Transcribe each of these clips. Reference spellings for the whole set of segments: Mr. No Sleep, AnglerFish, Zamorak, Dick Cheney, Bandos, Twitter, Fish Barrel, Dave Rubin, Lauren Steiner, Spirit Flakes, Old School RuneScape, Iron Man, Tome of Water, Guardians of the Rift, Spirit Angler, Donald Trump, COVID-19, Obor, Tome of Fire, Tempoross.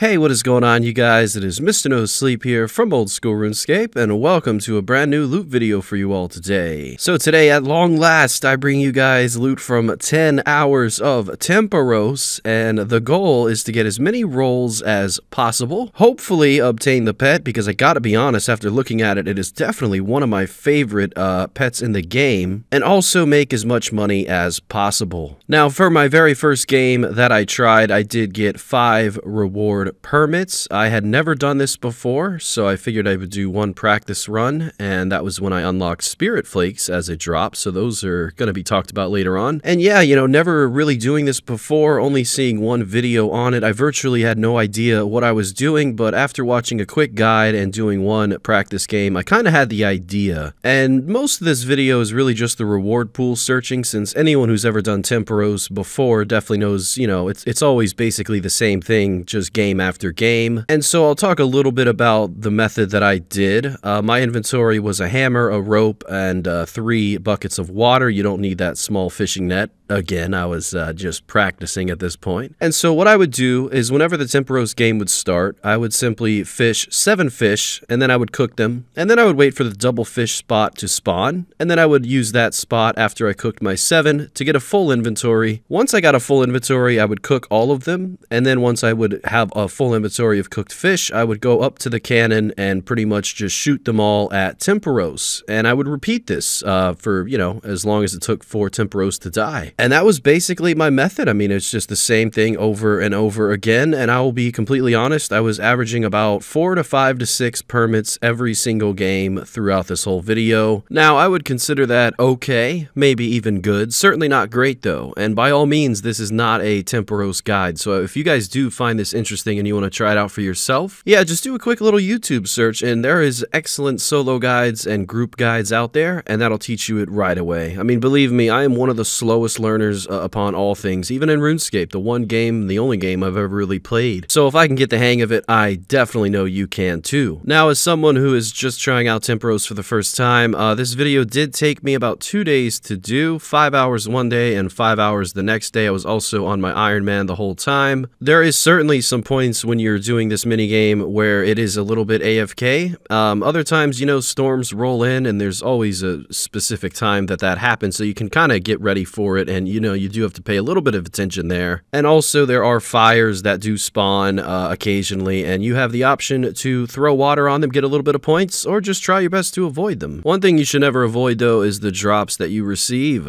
Hey, what is going on, you guys? It is Mr. No Sleep here from Old School RuneScape, and welcome to a brand new loot video for you all today. So today, at long last, I bring you guys loot from 10 hours of Tempoross, and the goal is to get as many rolls as possible. Hopefully, obtain the pet, because I gotta be honest, after looking at it, it is definitely one of my favorite pets in the game, and also make as much money as possible. Now, for my very first game that I tried, I did get 5 reward permits. I had never done this before, so I figured I would do one practice run, and that was when I unlocked Spirit Flakes as a drop, so those are going to be talked about later on. And yeah, you know, never really doing this before, only seeing one video on it. I virtually had no idea what I was doing, but after watching a quick guide and doing one practice game, I kind of had the idea. And most of this video is really just the reward pool searching, since anyone who's ever done Tempoross before definitely knows, you know, it's always basically the same thing, just game after game. And so I'll talk a little bit about the method that I did. My inventory was a hammer, a rope, and 3 buckets of water. You don't need that small fishing net. Again, I was just practicing at this point. And so what I would do is whenever the Tempoross game would start, I would simply fish 7 fish, and then I would cook them, and then I would wait for the double fish spot to spawn, and then I would use that spot after I cooked my 7 to get a full inventory. Once I got a full inventory, I would cook all of them, and then once I would have a full inventory of cooked fish, I would go up to the cannon and pretty much just shoot them all at Tempoross. And I would repeat this for, you know, as long as it took for Tempoross to die. And that was basically my method. I mean, it's just the same thing over and over again. And I will be completely honest, I was averaging about 4 to 5 to 6 permits every single game throughout this whole video. Now, I would consider that okay, maybe even good. Certainly not great, though. And by all means, this is not a Tempoross guide. So if you guys do find this interesting and you want to try it out for yourself, yeah, just do a quick little YouTube search. And there is excellent solo guides and group guides out there. And that'll teach you it right away. I mean, believe me, I am one of the slowest learners upon all things, even in RuneScape, the only game I've ever really played. So if I can get the hang of it, I definitely know you can too. Now, as someone who is just trying out Tempoross for the first time, this video did take me about 2 days to do, 5 hours one day and 5 hours the next day. I was also on my Iron Man the whole time. There is certainly some points when you're doing this minigame where it is a little bit AFK. Other times, you know, storms roll in and there's always a specific time that happens, so you can kind of get ready for it. And, you know, you do have to pay a little bit of attention there. And also, there are fires that do spawn occasionally, and you have the option to throw water on them, get a little bit of points, or just try your best to avoid them. One thing you should never avoid, though, is the drops that you receive.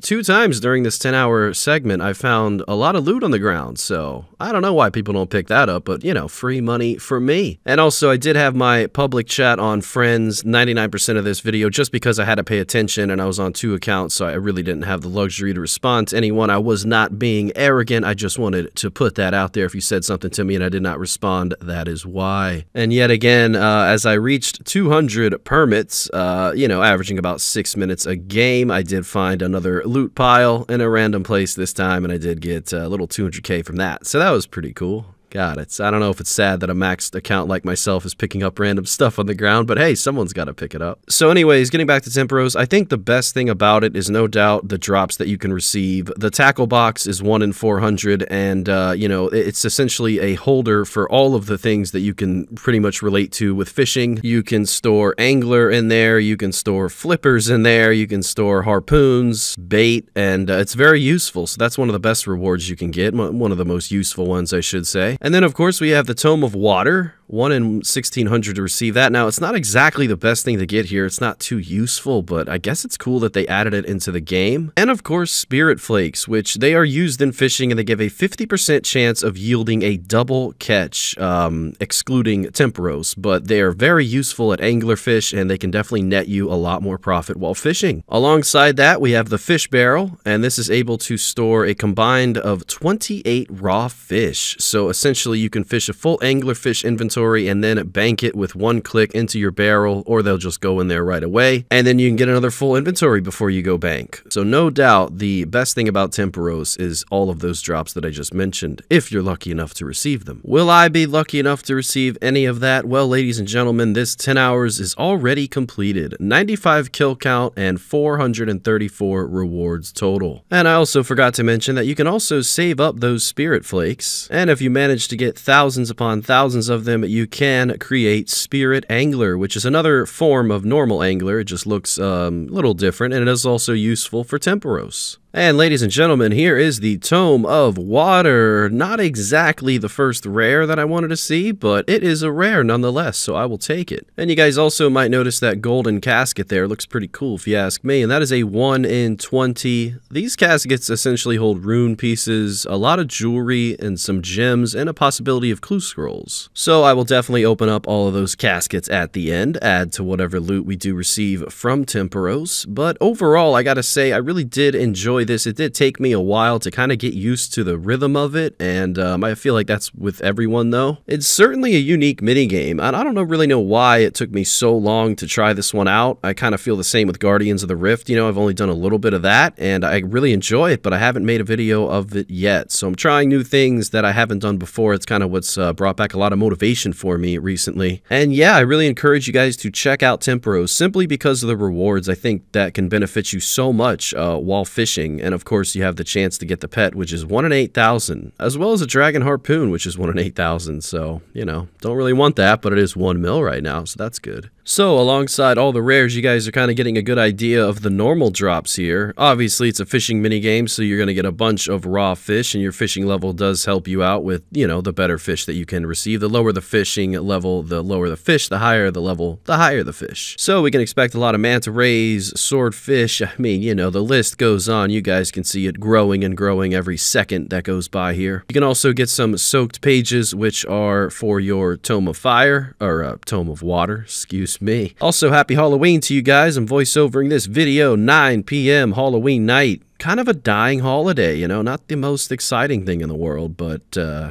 2 times during this 10-hour segment, I found a lot of loot on the ground, so I don't know why people don't pick that up, but, you know, free money for me. And also, I did have my public chat on Friends 99% of this video just because I had to pay attention, and I was on 2 accounts, so I really didn't have the luxury to respond to anyone. I was not being arrogant. I just wanted to put that out there. If you said something to me and I did not respond, that is why. And yet again, as I reached 200 permits, you know, averaging about 6 minutes a game, I did find another loot pile in a random place this time, and I did get a little 200k from that. So that was pretty cool. God, I don't know if it's sad that a maxed account like myself is picking up random stuff on the ground, but hey, someone's got to pick it up. So anyways, getting back to Tempoross, I think the best thing about it is no doubt the drops that you can receive. The tackle box is 1 in 400, and, you know, it's essentially a holder for all of the things that you can pretty much relate to with fishing. You can store angler in there, you can store flippers in there, you can store harpoons, bait, and it's very useful. So that's one of the best rewards you can get, one of the most useful ones, I should say. And then, of course, we have the Tome of Water. 1 in 1600 to receive that. Now, it's not exactly the best thing to get here. It's not too useful, but I guess it's cool that they added it into the game. And of course, Spirit Flakes, which they are used in fishing, and they give a 50% chance of yielding a double catch, excluding Tempoross, but they are very useful at anglerfish, and they can definitely net you a lot more profit while fishing. Alongside that, we have the Fish Barrel, and this is able to store a combined of 28 raw fish. So essentially, you can fish a full anglerfish inventory and then bank it with 1 click into your barrel, or they'll just go in there right away, and then you can get another full inventory before you go bank. So no doubt the best thing about Tempoross is all of those drops that I just mentioned, if you're lucky enough to receive them. Will I be lucky enough to receive any of that? Well, ladies and gentlemen, this 10 hours is already completed. 95 kill count and 434 rewards total. And I also forgot to mention that you can also save up those Spirit Flakes, and if you manage manage to get thousands upon thousands of them, you can create Spirit Angler, which is another form of normal angler. It just looks a little different, and it is also useful for Tempoross. And ladies and gentlemen, here is the Tome of Water. Not exactly the first rare that I wanted to see, but it is a rare nonetheless, so I will take it. And you guys also might notice that golden casket there. It looks pretty cool if you ask me, and that is a 1 in 20. These caskets essentially hold rune pieces, a lot of jewelry, and some gems, and a possibility of clue scrolls. So I will definitely open up all of those caskets at the end, add to whatever loot we do receive from Tempoross. But overall, I gotta say, I really did enjoy this. It did take me a while to kind of get used to the rhythm of it, and I feel like that's with everyone though. It's certainly a unique minigame, and I don't really know why it took me so long to try this one out. I kind of feel the same with Guardians of the Rift, you know, I've only done a little bit of that, and I really enjoy it, but I haven't made a video of it yet, so I'm trying new things that I haven't done before. It's kind of what's brought back a lot of motivation for me recently. And yeah, I really encourage you guys to check out Tempoross simply because of the rewards. I think that can benefit you so much while fishing. And of course, you have the chance to get the pet, which is 1 in 8,000, as well as a dragon harpoon, which is 1 in 8,000. So, you know, don't really want that, but it is 1 mil right now, so that's good. So, alongside all the rares, you guys are kind of getting a good idea of the normal drops here. Obviously, it's a fishing minigame, so you're going to get a bunch of raw fish, and your fishing level does help you out with, you know, the better fish that you can receive. The lower the fishing level, the lower the fish, the higher the level, the higher the fish. So, we can expect a lot of manta rays, swordfish, I mean, you know, the list goes on. You guys can see it growing and growing every second that goes by here. You can also get some soaked pages, which are for your Tome of Fire, or Tome of Water, excuse me. Also, happy Halloween to you guys. I'm voiceovering this video 9 p.m. Halloween night. Kind of a dying holiday, you know, not the most exciting thing in the world, but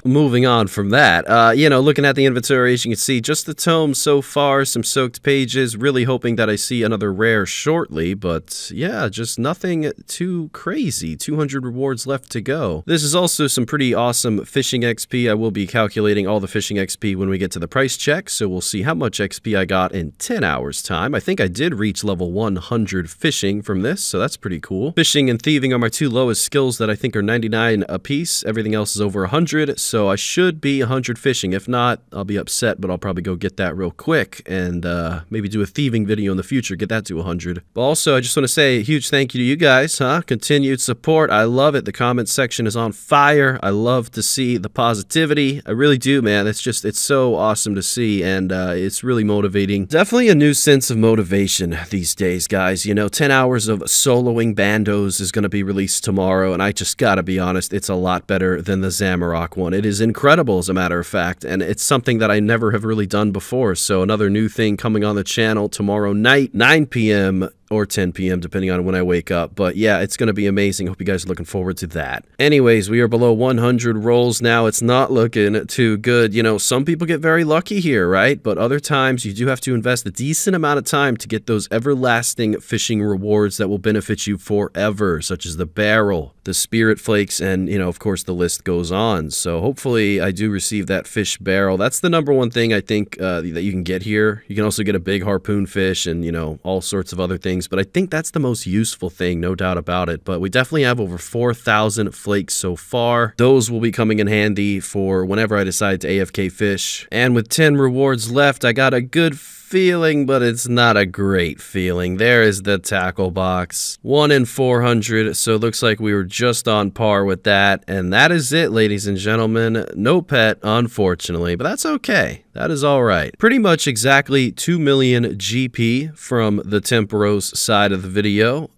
moving on from that, you know, looking at the inventory, as you can see, just the tome so far, some soaked pages, really hoping that I see another rare shortly, but yeah, just nothing too crazy. 200 rewards left to go. This is also some pretty awesome fishing XP. I will be calculating all the fishing XP when we get to the price check, so we'll see how much XP I got in 10 hours time. I think I did reach level 100 fishing from this, so that's pretty cool. Fishing and thieving are my two lowest skills that I think are 99 apiece. Everything else is over 100, so I should be 100 fishing. If not, I'll be upset, but I'll probably go get that real quick and maybe do a thieving video in the future, get that to 100. But also, I just want to say a huge thank you to you guys, huh? Continued support. I love it. The comment section is on fire. I love to see the positivity. I really do, man. It's just, it's so awesome to see, and it's really motivating. Definitely a new sense of motivation these days, guys. You know, 10 hours of soloing bandos is going to be released tomorrow, and I just gotta be honest, it's a lot better than the Zamorak one. It is incredible, as a matter of fact, and it's something that I never have really done before, so another new thing coming on the channel tomorrow night, 9 p.m. or 10 p.m. depending on when I wake up. But yeah, it's going to be amazing. Hope you guys are looking forward to that. Anyways, we are below 100 rolls now. It's not looking too good. You know, some people get very lucky here, right? But other times you do have to invest a decent amount of time to get those everlasting fishing rewards that will benefit you forever, such as the barrel, the spirit flakes, and, you know, of course, the list goes on. So hopefully I do receive that fish barrel. That's the number one thing I think that you can get here. You can also get a big harpoon fish and, you know, all sorts of other things. But I think that's the most useful thing, no doubt about it. But we definitely have over 4,000 flakes so far. Those will be coming in handy for whenever I decide to AFK fish. And with 10 rewards left, I got a good feeling, but it's not a great feeling. There is the tackle box. 1 in 400, so it looks like we were just on par with that. And that is it, ladies and gentlemen. No pet, unfortunately, but that's okay. That is all right. Pretty much exactly 2 million GP from the Tempoross side of the video.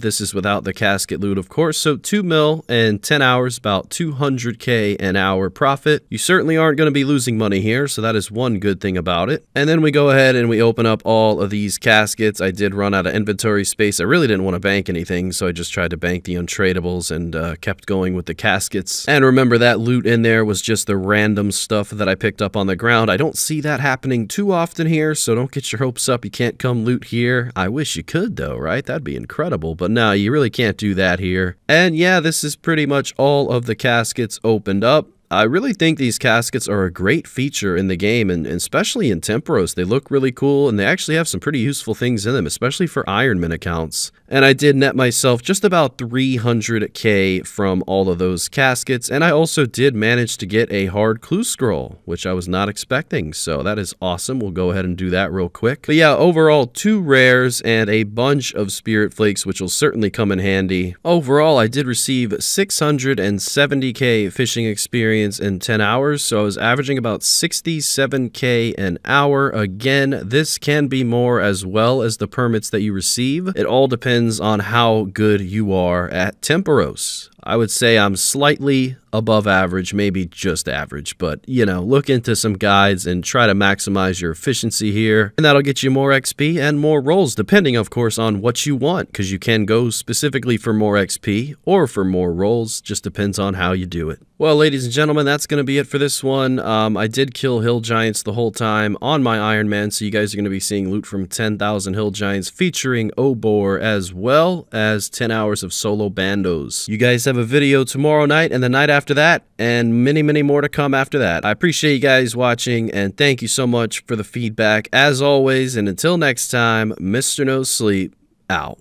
This is without the casket loot, of course. So 2 mil and 10 hours, about 200k an hour profit. You certainly aren't going to be losing money here, so that is one good thing about it. And then we go ahead and we open up all of these caskets. I did run out of inventory space. I really didn't want to bank anything, so I just tried to bank the untradables and kept going with the caskets. And remember, that loot in there was just the random stuff that I picked up on the ground. I don't see that happening too often here, so don't get your hopes up. You can't come loot here. I wish you could though, right? That'd be incredible, but no, you really can't do that here. And yeah, this is pretty much all of the caskets opened up. I really think these caskets are a great feature in the game, and especially in Tempoross. They look really cool, and they actually have some pretty useful things in them, especially for Ironman accounts. And I did net myself just about 300k from all of those caskets, and I also did manage to get a hard clue scroll, which I was not expecting, so that is awesome. We'll go ahead and do that real quick. But yeah, overall, 2 rares and a bunch of Spirit Flakes, which will certainly come in handy. Overall, I did receive 670k fishing experience in 10 hours, so I was averaging about 67k an hour. Again, this can be more as well as the permits that you receive. It all depends on how good you are at Tempoross. I would say I'm slightly above average, maybe just average, but you know, look into some guides and try to maximize your efficiency here, and that'll get you more XP and more rolls, depending of course on what you want, because you can go specifically for more XP or for more rolls, just depends on how you do it. Well, ladies and gentlemen, that's going to be it for this one. I did kill hill giants the whole time on my Iron Man, so you guys are going to be seeing loot from 10,000 hill giants featuring Obor, as well as 10 hours of solo bandos. You guys have a video tomorrow night and the night after that, and many more to come after that. I appreciate you guys watching, and thank you so much for the feedback as always, and until next time, Mr. No Sleep out.